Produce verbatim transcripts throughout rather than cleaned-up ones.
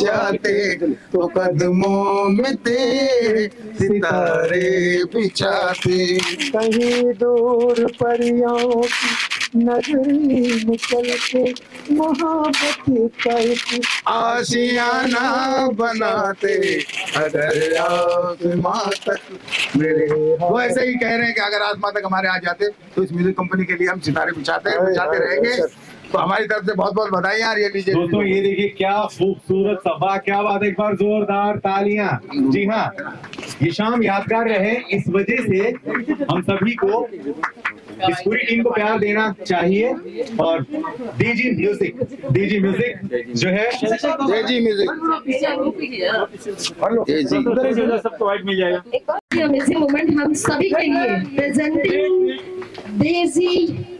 जाते तो कदमों में तेरे सितारे बिछाते, कहीं दूर परियों की नजरें निकल के मोहब्बत करके आशियाना बनाते अगर आत्मा तक मेरे। वो ऐसे ही कह रहे हैं कि अगर आत्मा तक हमारे आ जाते तो इस म्यूजिक कंपनी के लिए हम सितारे बिछाते हैं, बिछाते रहेंगे। तो हमारी तरफ से बहुत बहुत बधाई यार। ये लीजिए दोस्तों, ये देखिए क्या खूबसूरत सभा, क्या बात, एक बार जोरदार तालियां। जी हाँ, ये शाम यादगार रहे, इस वजह से हम सभी को, इस पूरी टीम को प्यार देना चाहिए। और डीजी म्यूजिक, डीजी म्यूजिक जो है, डीजी म्यूजिक और सबको वाइट मिल जाएगा। एक और अमेजिंग मोमेंट हम सभी के लिए, presenting DG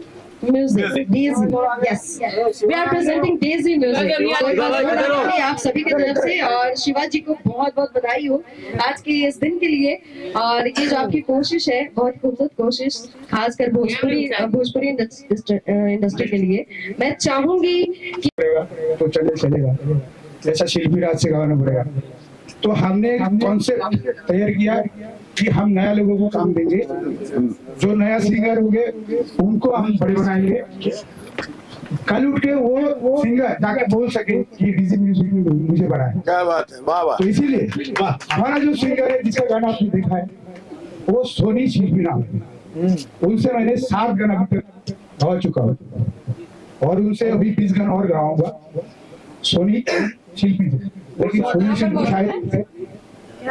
music, DG, yes, we are presenting DG music आप सभी की तरफ से। और शिवाजी को बहुत बहुत बधाई हो आज के इस दिन के लिए। और ये जो आपकी कोशिश है, बहुत खूबसूरत कोशिश, खासकर भोजपुरी भोजपुरी इंडस्ट्री के लिए। मैं चाहूंगी कि तो चले चलेगा जैसा शिल्पी राज से गाना पड़ेगा। तो हमने कॉन्सेप्ट तैयार किया कि हम नया लोगों को काम देंगे, जो नया सिंगर होंगे उनको हम बड़े बनाएंगे। कल उठ के वो वो सिंगर जाके बोल सके कि डीजी म्यूजिक में मुझे बनाए। क्या बात है, वाह वाह। तो इसीलिए हमारा जो सिंगर है जिसका गाना आपने देखा है वो सोनी शिल्पी नाम है, उनसे मैंने सात गाना अभी तक गा चुका हूँ और उनसे अभी बीस गाना और गाऊंगा। सोनी शिल्पी जी, लेकिन सोनी शिल्पी शायद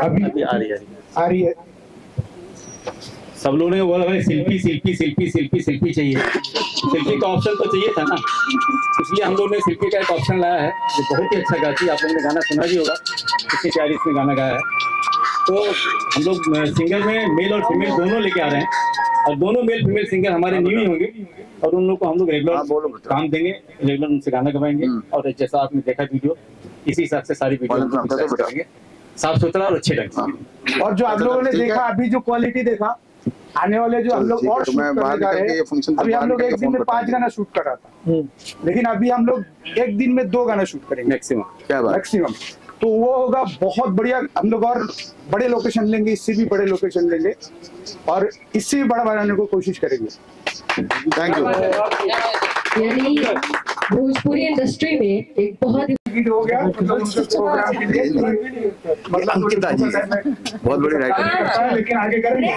अभी आ रही है, आ रही है। सब लोगों ने बोला भाई शिल्पी शिल्पी शिल्पी शिल्पी शिल्पी चाहिए, शिल्पी का ऑप्शन तो चाहिए था ना, इसलिए हम लोगों ने शिल्पी का एक ऑप्शन लाया है जो बहुत ही अच्छा गाती है। आप लोगों ने गाना सुना भी होगा, कितनी प्यारी इसने गाना गाया है। तो हम लोग सिंगर में मेल और फीमेल दोनों लेके आ रहे हैं और दोनों मेल फीमेल सिंगर हमारे न्यू ही होंगे और उन लोग को हम लोग रेगुलर काम देंगे, रेगुलर उनसे गाना गवाएंगे। और जैसा आपने देखा वीडियो, इसी हिसाब से सारी वीडियो करेंगे, साफ सुथरा और अच्छे ढंग। और जो आप लोगों ने देखा अभी जो क्वालिटी देखा, आने वाले जो हम लोग और अभी हम लोग एक दिन में पांच गाना शूट कर रहा था, लेकिन अभी हम लोग एक दिन में दो गाना शूट करेंगे मैक्सिमम मैक्सिमम तो वो होगा बहुत बढ़िया। हम लोग और बड़े लोकेशन लेंगे, इससे भी बड़े लोकेशन लेंगे और इससे भी बड़ा बनाने को कोशिश करेंगे। Thank you. यानी भोजपुरी इंडस्ट्री में एक बहुत हो गया बहुत बड़ी राइटर, लेकिन आगे करेंगे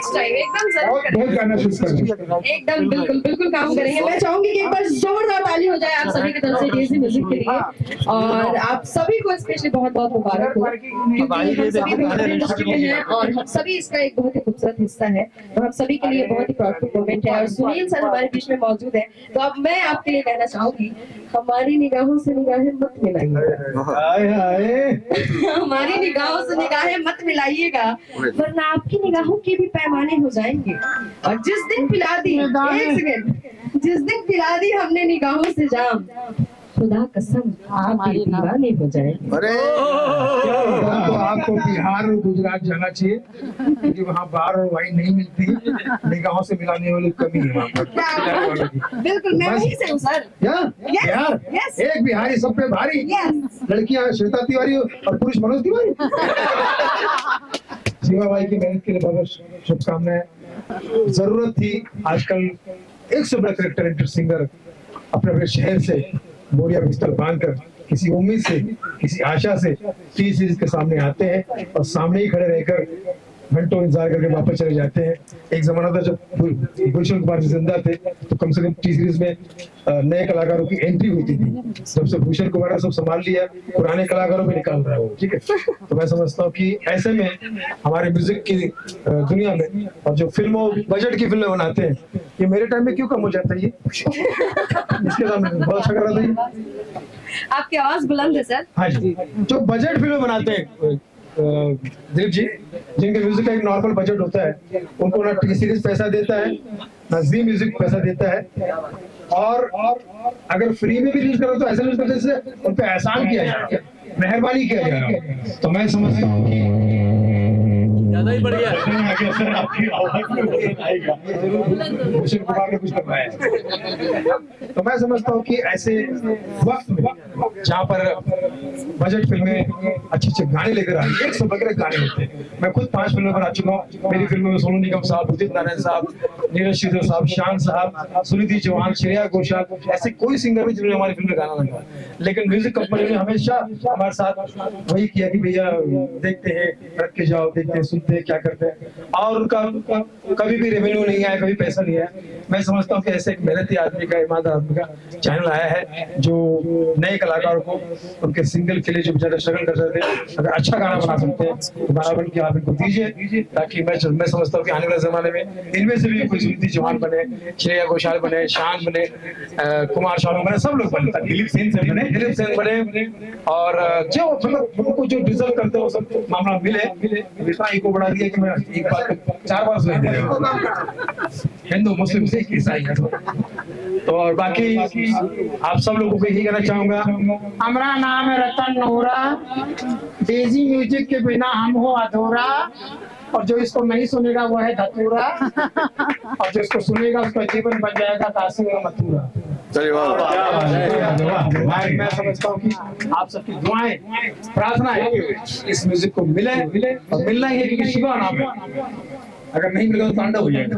एकदम बिल्कुल बिल्कुल काम करेंगे। मैं चाहूंगी कि एक बार जोरदार ताली हो जाए आप सभी की तरफ से डीजी म्यूजिक के लिए। और आप सभी को स्पेशली बहुत बहुत मुबारक हो, क्योंकि और हम सभी इसका एक बहुत ही खूबसूरत हिस्सा है। तो हम सभी के लिए बहुत ही प्राउड मोमेंट है। और सुनील सर हमारे बीच में मौजूद है, तो अब मैं आपके लिए कहना चाहूंगी, हमारी निगाहों से निगाहें मत मिलाइए, हमारी निगाहों से निगाहें मत मिलाइएगा, वरना आपकी निगाहों के भी पैमाने हो जाएंगे। और जिस दिन पिला दी, एक सेकंड, जिस दिन पिला दी हमने निगाहों से जाम, खुदा कसम आपके दीवाने हो जाएंगे। अरे तो आपको बिहार और गुजरात जाना चाहिए क्योंकि वहाँ बार और वाइन नहीं मिलती, निगाहों से मिलाने वाली कमी है वहाँ। बिल्कुल, मैं वहीं से हूँ सर। यार एक बिहारी सब पे भारी, लड़कियाँ श्वेता तिवारी और पुरुष मनोज तिवारी। शिवा भाई की मेहनत के लिए बहुत शुभकामनाएं। जरूरत थी आजकल एक से बड़ा करेक्टर सिंगर अपने अपने शहर से बोरिया बिस्तर बांधकर किसी उम्मीद से, किसी आशा से टी सीरीज के सामने आते हैं और सामने ही खड़े रहकर घंटों इंतजार करके वापस चले जाते हैं। एक जमाना था जब गुलशन कुमार जी जिंदा थे तो कम से कम टी सीरीज में नए कलाकारों की एंट्री होती थी। जब से भूषण कुमार ने सब संभाल लिया, पुराने कलाकारों में निकाल रहा है वो, ठीक है। तो मैं समझता हूँ कि ऐसे में हमारे म्यूजिक की दुनिया में और जो फिल्मों बजट की फिल्में बनाते हैं, ये मेरे टाइम में क्यों कम हो जाता है, ये इसके सामने बहुत अच्छा कर रहा था। आपकी आवाज बुलंद है सर। हाँ जी, जो बजट फिल्में बनाते हैं दिलीप जी, जिनके म्यूजिक का एक नॉर्मल बजट होता है, उनको ना टी सीरीज पैसा देता है ना जी म्यूजिक पैसा देता है। और अगर फ्री में भी रिलीज करो तो ऐसा रिलीज करते जैसे उन पे एहसान किया जाए, मेहरबानी किया जाए। तो मैं समझता हूँ कि ज्यादा ही बढ़ गया सर, आपकी आवाज में बदलाव आएगा। किशोर कुमार ने कुछ बताया, तो मैं समझता हूँ कि ऐसे वक्त में जहाँ पर बजट फिल्में अच्छे अच्छे गाने लेकर आई, एक से बढ़कर गाने होते हैं। मैं खुद पांच फिल्में बना चुका हूँ। मेरी फिल्मों में सोनू निगम साहब, उदित नारायण साहब, नीरज साहब, शान साहब, सुनिधि चौहान, श्रेया घोषाल, ऐसे कोई सिंगर भी जिन्होंने हमारी फिल्म में गाना लगा। लेकिन म्यूजिक कंपनी ने हमेशा हमारे साथ वही किया कि भैया देखते हैं, रख के जाओ, देखते हैं, सुनते हैं, क्या करते हैं। और उनका कभी भी रेवेन्यू नहीं आया, कभी पैसा नहीं आया। मैं समझता हूँ कि ऐसे एक मेहनती आदमी का, ईमानदार आदमी का चैनल आया है, जो नए कलाकारों को उनके सिंगल के लिए जो बेचारे स्ट्रगल कर रहे थे, अगर अच्छा गाना बना सकते हैं तो गाना बन के आप इनको दीजिए, ताकि मैं मैं समझता हूँ कि आने वाले जमाने में इनमें से भी कोई सुनिधि चौहान बने, श्रेया घोषाल बने, शान बने, कुमार शानू बने, सब लोग बने, दिलीप सेन से बने, दिलीप सेन बने, और जो मतलब उनको जो डिजर्व करते हैं वो सब मामला मिले। इतना इको बढ़ा दिया कि मैं एक बार चार बार सुन लिया, हिंदू मुस्लिम सिख ईसाई। तो और बाकी आप सब लोगों को यही कहना चाहूंगा, हमारा नाम है रतन नोरा, डेजी म्यूजिक के बिना हम हो अधूरा, और जो इसको नहीं सुनेगा वो है धतूरा, और जो इसको सुनेगा उसका जीवन बन जाएगा काशी में मथुरा। मैं समझता हूँ कि आप सबकी दुआएं, प्रार्थनाएं इस म्यूजिक को मिले मिले और मिलना ही है, क्योंकि शिवा नाम है, अगर नहीं मिलेगा तो तांडव हो जाएगा।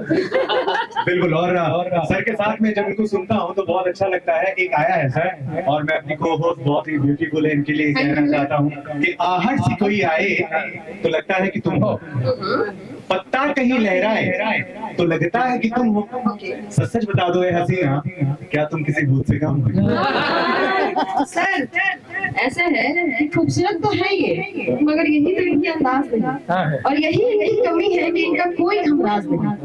बिल्कुल। और, और सर के साथ में जब इनको सुनता हूँ तो बहुत अच्छा लगता है। एक आया है सर, और मैं अपनी को-होस्ट बहुत ही ब्यूटीफुल है इनके लिए कहना चाहता हूँ कि आहट से कोई आए तो लगता है कि तुम हो, पत्ता कहीं लहराए तो लगता है कि तुम हो, सच सच बता दो ये हसीना, क्या तुम किसी भूत से काम हो? सर ऐसे है, खूबसूरत तो है ये, मगर यही तो इनकी अंदाज नहीं, और यही इनकी कमी है कि इनका कोई अंदाज नहीं,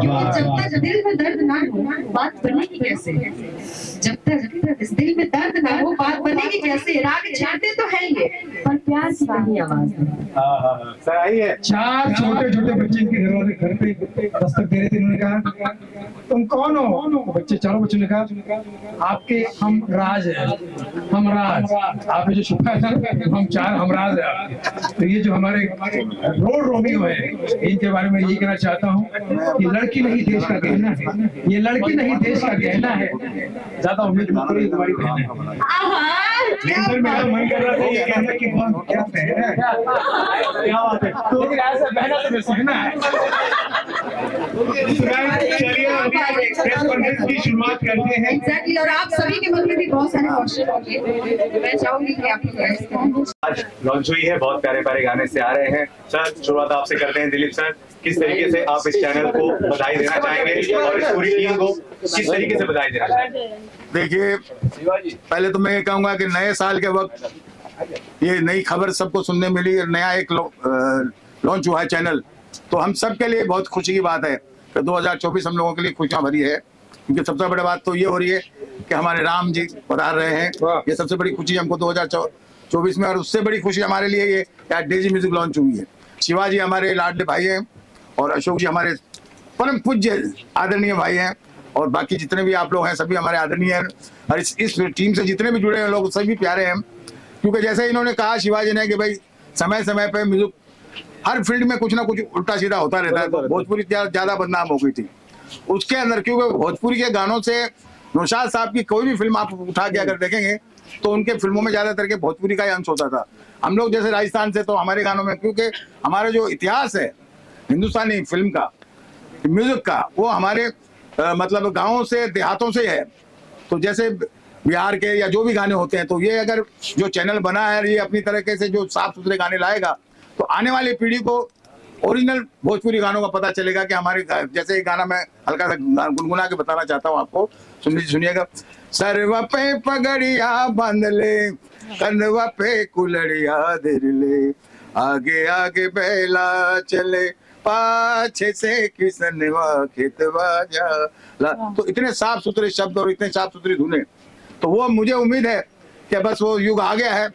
क्योंकि जब तक दिल में दर्द ना हो बात बनेगी कैसे, जब तक इस दिल में दर्द ना हो बात बनेगी कैसे। राग जानते तो है ये, पर प्यार की नहीं आवाज है। चार छोटे छोटे बच्चे इनके घर वाले घर पे दस्तक दे रहे थे, उन्होंने कहा तुम कौन हो? बच्चे चारों बच्चों ने कहा आपके हम राज है, हम राज, आपने जो छुपा था हम चार हमराज है आपके। तो ये जो हमारे रोड रोमियो है, इनके बारे में ये कहना चाहता हूँ कि लड़की नहीं देश का गहना है, ये लड़की नहीं देश का गहना है। ज्यादा उम्मीद तुम्हारी बहन है, मेरा मन कर रहा था ये कहना कि क्या पहना है, क्या बात है, तो ऐसा पहना तो सहना है। चलिए अभी प्रेस कॉन्फ्रेंस की शुरुआत करते हैं। एग्जैक्टली, और आप सभी के मन में भी बहुत सारे क्वेश्चन होंगे, मैं चाहूंगी कि आप लोग आज लॉन्च हुई है, बहुत प्यारे प्यारे गाने से आ रहे हैं। सर शुरुआत आपसे करते हैं, दिलीप सर किस तरीके से आप इस चैनल को बधाई देना चाहेंगे और इस पूरी टीम को किस तरीके से बधाई देना चाहेंगे? देखिए पहले तो मैं कहूँगा कि नए साल के वक्त ये नई खबर सबको सुनने मिली और नया एक लॉन्च हुआ है चैनल, तो हम सब के लिए बहुत खुशी की बात है। तो दो हज़ार चौबीस हम लोगों के लिए खुशियाँ भरी है, क्योंकि सबसे बड़ी बात तो ये हो रही है कि हमारे राम जी पधार रहे हैं, ये सबसे बड़ी खुशी हमको दो हज़ार चौबीस में, और उससे बड़ी खुशी हमारे लिए ये यार डेजी म्यूजिक लॉन्च हुई है। शिवाजी हमारे लाडले भाई हैं, और अशोक जी हमारे परम पूज्य आदरणीय भाई हैं, और बाकी जितने भी आप लोग हैं सभी हमारे आदरणीय हैं, और इस इस टीम से जितने भी जुड़े हैं लोग सभी प्यारे हैं। क्योंकि जैसे इन्होंने कहा शिवाजी ने कि भाई समय समय पर म्यूजिक हर फील्ड में कुछ ना कुछ उल्टा सीधा होता रहता है, तो भोजपुरी ज़्यादा बदनाम हो गई थी उसके अंदर, क्योंकि भोजपुरी के गानों से नौशाद साहब की कोई भी फिल्म आप उठा के अगर देखेंगे तो उनके फिल्मों में ज़्यादातर के भोजपुरी का ही अंश होता था। हम लोग जैसे राजस्थान से, तो हमारे गानों में क्योंकि हमारा जो इतिहास है हिंदुस्तानी फिल्म का, म्यूज़िक का, वो हमारे आ, मतलब गाँव से देहातों से है, तो जैसे बिहार के या जो भी गाने होते हैं, तो ये अगर जो चैनल बना है ये अपनी तरीके से जो साफ सुथरे गाने लाएगा तो आने वाली पीढ़ी को ओरिजिनल भोजपुरी गानों का पता चलेगा। कि हमारे जैसे एक गाना मैं हल्का सा गुनगुना के बताना चाहता हूँ आपको, सुन सुनिएगा। सरवा पे पगड़िया बांध ले, कंधवा पे कुलड़िया धर ले, आगे आगे बेला चले, पाछे से किसनवा खेतवा जाला। तो इतने साफ सुथरे शब्द और इतने साफ सुथरी धुने, तो वो मुझे उम्मीद है कि बस वो युग आ गया है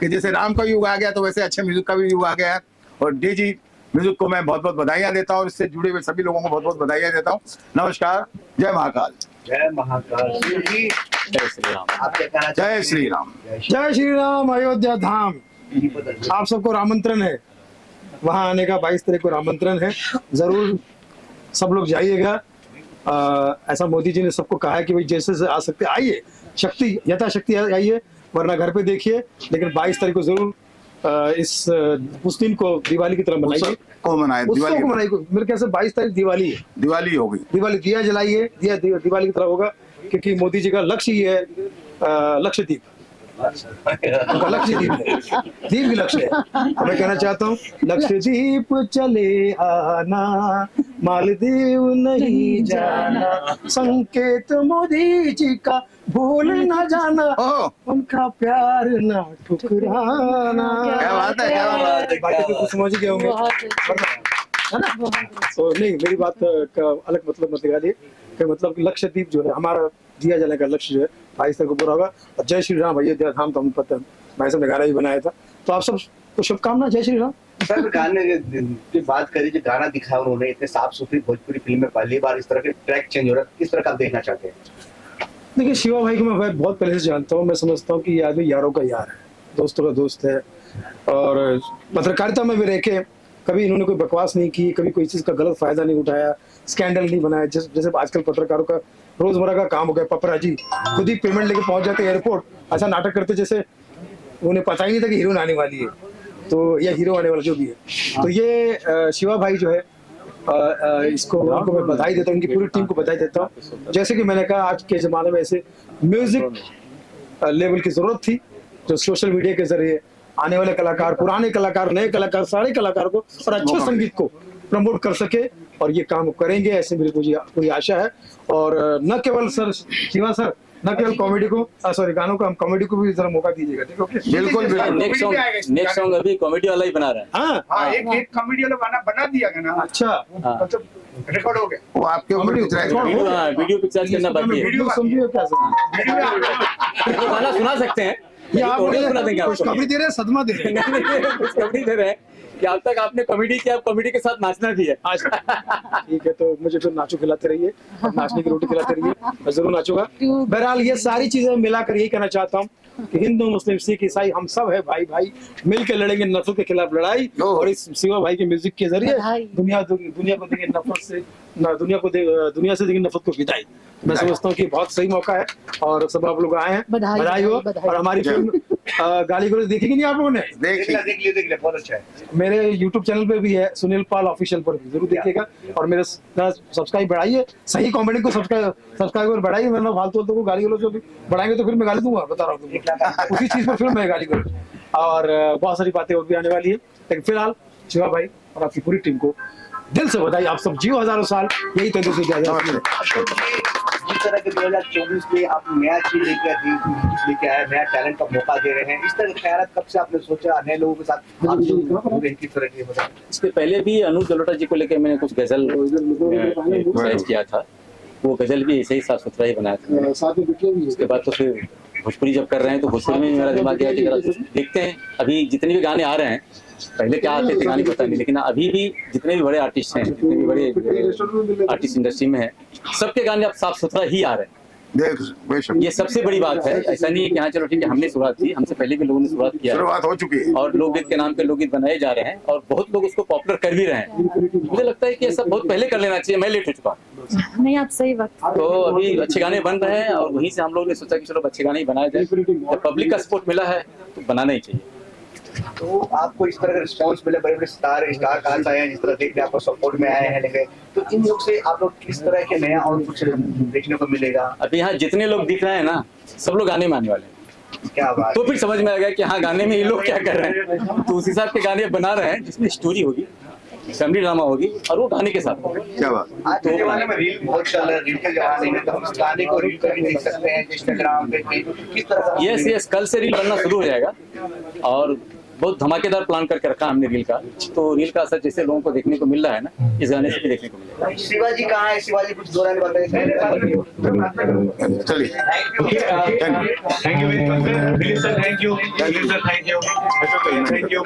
कि जैसे राम का युग आ गया तो वैसे अच्छे म्यूजिक का भी युग आ गया है। और डेजी म्यूजिक को मैं बहुत बहुत बधाइयां देता हूं, और इससे जुड़े हुए सभी लोगों को बहुत बहुत बधाइयां देता हूं। नमस्कार, जय महाकाल। जय महाकाल, जय श्री राम, जय श्री राम, जय श्री राम। अयोध्या धाम, आप सबको रामंत्रण है। वहाँ आने का बाईस तारीख को आमंत्रण है, जरूर सब लोग जाइएगा। ऐसा मोदी जी ने सबको कहा है कि भाई जैसे से आ सकते आइए, शक्ति यथाशक्ति आइए, वरना घर पे देखिए। लेकिन बाईस तारीख को जरूर आ, इस उस दिन को दिवाली की तरह मनाइए, दिवाली को मनाइए। मेरे ख्याल से बाईस तारीख दिवाली है, दिवाली होगी, दिवाली दिया जलाइए, दिया दिवाली की तरह होगा, क्योंकि मोदी जी का लक्ष्य ये है लक्षद्वीप, लक्षद्वीप दीप भी लक्ष्य है। मैं कहना चाहता हूँ लक्षद्वीप चले आना, मालदीव नहीं जाना, संकेत मोदी जी का भूल न जाना, उनका प्यार न ठुकराना। क्या बात है, क्या बात है, बाकी तो समझ गए होंगे है ना। तो नहीं, मेरी बात का अलग मतलब मत निकालिए, कि मतलब लक्षद्वीप जो है हमारा दिया जाने का लक्ष्य जो है भाई सर को पूरा होगा। और जय श्री राम, अयोध्या धाम तो हम पता भाई साहब ने गाना भी बनाया था, तो आप सबको शुभकामना, जय श्री राम। सर गाने की बात करी, जो गाना दिखा उन्होंने इतने साफ सुथरी भोजपुरी फिल्म में पहली बार इस तरह के ट्रैक चेंज हो रहा है, किस तरह का देखना चाहते हैं? देखिए शिवा भाई को मैं बहुत पहले से जानता हूँ, मैं समझता हूँ कि ये आदमी यारों का यार है, दोस्तों का दोस्त है, और पत्रकारिता में भी रह के कभी इन्होंने कोई बकवास नहीं की, कभी कोई चीज़ का गलत फायदा नहीं उठाया, स्कैंडल नहीं बनाया। जैसे जैसे आजकल पत्रकारों का रोजमर्रा का काम हो गया, पपराजी खुद ही पेमेंट लेके पहुंच जाते एयरपोर्ट, ऐसा नाटक करते जैसे उन्हें पता ही नहीं था कि हीरोइन आने वाली है, तो या हीरो आने वाला जो भी है। तो ये शिवा भाई जो है आ, आ, इसको उनको मैं बधाई देता हूँ, उनकी पूरी टीम को बधाई देता हूँ। जैसे कि मैंने कहा आज के ज़माने में ऐसे म्यूजिक लेवल की ज़रूरत थी, जो सोशल मीडिया के जरिए आने वाले कलाकार, पुराने कलाकार, नए कलाकार, सारे कलाकार को और अच्छे संगीत को प्रमोट कर सके, और ये काम करेंगे ऐसे मेरे मुझे पूरी आशा है। और न केवल सर शिवा सर, न केवल कॉमेडी को, सॉरी गानों को, हम कॉमेडी को भी जरा मौका दीजिएगा, ठीक है? बिल्कुल बिल्कुल, नेक्स्ट सॉन्ग नेक्स्ट सॉन्ग अभी कॉमेडी वाला ही बना रहा है। हां एक एक कॉमेडी वाला गाना बना दिया गाना, अच्छा मतलब रिकॉर्ड हो गया, वो आपके ऊपर उतराएगा। हां वीडियो पिक्चर्स करना बाकी है, वीडियो समझिए क्या वीडियो गाना सुना सकते हैं, ये आप खुशखबरी दे रहे हैं, सदमा दे रहे हैं, खुशखबरी दे रहे हैं कि अब तक आपने कॉमेडी किया, आप कॉमेडी के साथ नाचना भी है आज, ठीक है? तो मुझे फिर नाचो खिलाते रहिए, नाचने की रोटी खिलाते रहिए, मैं जरूर नाचूंगा। बहरहाल ये सारी चीजें मिलाकर यही कहना चाहता हूँ कि हिंदू, मुस्लिम, सिख, ईसाई हम सब है भाई भाई, मिलकर लड़ेंगे नफरत के खिलाफ लड़ाई। और इस शिवा भाई के म्यूजिक के जरिए दुनिया दुनिया को देंगे नफरत से दुनिया को दुनिया से देंगे नफरत को विदाई। मैं समझता हूँ कि बहुत सही मौका है, और सब आप लोग आए हैं, बधाई हो। और हमारी फिल्म गाली गलौज देखी कि नहीं आप लोगों ने? देख लिया, देख लिया, देख लिया, बहुत अच्छा है। मेरे YouTube चैनल पे भी है, सुनील पाल ऑफिशियल पर भी जरूर देखिएगा, और मेरे सब्सक्राइब बढ़ाइए, सही कॉमेडी को सब्सक्राइब सब्सक्राइबर बढ़ाइए, वरना फालतू को गाली गलौज भी बढ़ाएंगे तो फिर मैं गाली दूंगा, बता रहा हूँ उसी चीज पर फिल्म है गाली गलौज, और बहुत सारी बातें और भी आने वाली है। लेकिन फिलहाल शिवा भाई और आपकी पूरी टीम को दिल से बधाई, आप सब जियो हजारों साल, यही तंदुरुस्ती दीजिए। इस तरह के दो हज़ार चौबीस में आप नया चीज लेके आए, नया टैलेंट का मौका दे रहे हैं, इस तरह की खैरात कब से आपने सोचा नए लोगों के साथ आप किस तरह की? इसके पहले भी अनु जलोटा जी को लेकर मैंने कुछ गजल ट्राई किया था, वो गजल भी ऐसे ही साफ सुथरा ही बनाया था। उसके बाद तो फिर भोजपुरी जब कर रहे हैं तो भोजपुरी में मेरा दिमाग गया कि देखते हैं, अभी जितने भी गाने आ रहे हैं, पहले क्या आते थे गाने पता नहीं, लेकिन अभी भी जितने भी बड़े आर्टिस्ट हैं, जितने भी बड़े आर्टिस्ट इंडस्ट्री में हैं, सबके गाने अब साफ सुथरा ही आ रहे हैं। ये सबसे बड़ी बात है, ऐसा नहीं है कि हाँ चलो ठीक है हमने शुरुआत की, हमसे पहले भी लोगों ने शुरुआत किया, शुरुआत हो चुकी है, और लोकगीत के नाम पे लोकगीत बनाए जा रहे हैं, और बहुत लोग उसको पॉपुलर कर भी रहे हैं। मुझे लगता है कि ऐसा बहुत पहले कर लेना चाहिए, मैं लेट हो चुका नहीं, आप सही वक्त। तो अभी अच्छे गाने बन रहे हैं, और वहीं से हम लोग ने सोचा कि चलो अच्छे गाने ही बनाए जाए, पब्लिक का सपोर्ट मिला है तो बनाना ही चाहिए। तो आपको इस तरह का रिस्पॉन्स मिले, बड़े बड़े स्टार स्टार कार्ड आए हैं, जिस तरह देखने आपको सपोर्ट में आए हैं लेके, तो इन लोग से आप लोग किस तरह के नया और कुछ देखने को मिलेगा? अभी यहाँ जितने लोग दिख रहे हैं ना, सब लोग गाने में आने वाले हैं, क्या बात? तो फिर समझ में आएगा कि हाँ गाने में ये लोग क्या कर रहे हैं, तो उस हिसाब के गाने बना रहे हैं, जिसमें स्टोरी होगी, फैमिली ड्रामा होगी, और वो गाने के साथ। क्या बात? तो गाने में रील बहुत चल रहा है, रील के जमाने में तो हम गाने को रील कर भी देख सकते हैं इंस्टाग्राम पे, किस तरह? यस यस, कल से रील बनना शुरू हो जाएगा, और बहुत धमाकेदार प्लान करके रखा हमने रील का, तो रील का असर जैसे लोगों को देखने को मिल रहा है ना, इस गाने से भी देखने को मिलेगा। शिवाजी कहाँ है? शिवाजी कुछ दो लाइन बताइए। चलिए thank you thank you thank you thank you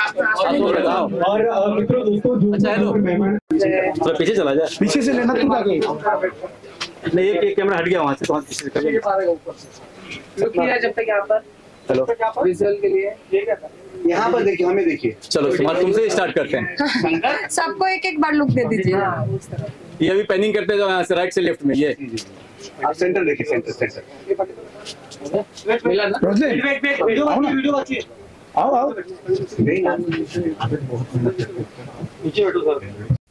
और मित्रों दोस्तों, अच्छा हेलो, थोड़ा पीछे चला जाए, पीछे से लेना तू आगे नहीं, एक कैमरा हट गया वहाँ से, वहाँ पीछे से। जब तक यहाँ पर हेलो विजुअल के लिए यहाँ पर देखिए, हमें देखिए। चलो कुमार तुमसे स्टार्ट करते हैं। सबको एक एक बार लुक दे दीजिए। ये भी पैनिंग करते जाओ, यहाँ से राइट से लेफ्ट में। ये आप सेंटर देखिए, सेंटर सेंटर। आओ आओ, नीचे बैठो सर।